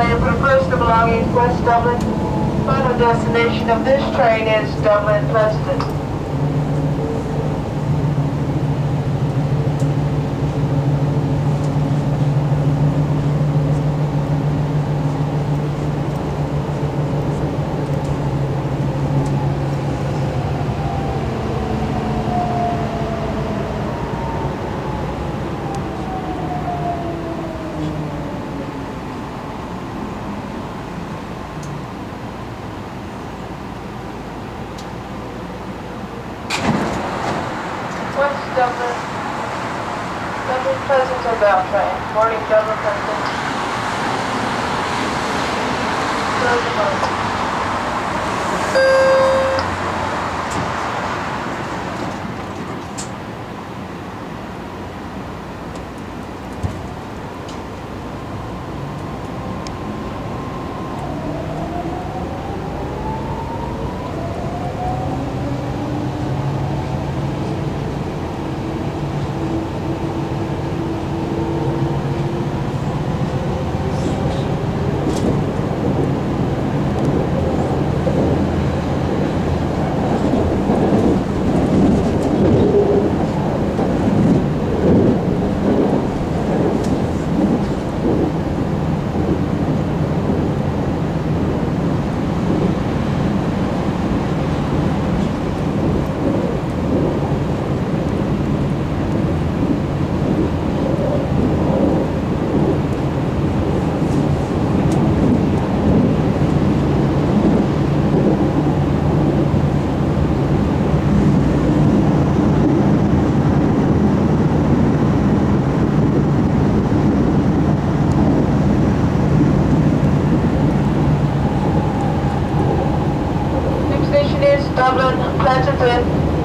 Ireland prefers to belong East West Dublin. Final destination of this train is Dublin/Pleasanton. Dublin/Pleasanton Bell train, boarding Dublin/Pleasanton. Dublin/Pleasanton.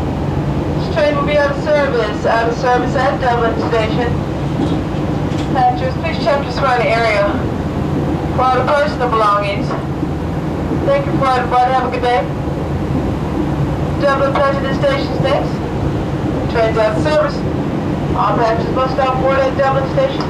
This train will be out of service at Dublin Station. Passengers, please check your surrounding area for all the personal belongings. Thank you for your flight. Have a good day. Dublin/Pleasanton Station next. Train's out of service. All passengers must stop board at Dublin Station.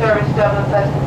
Service Dublin/Pleasanton.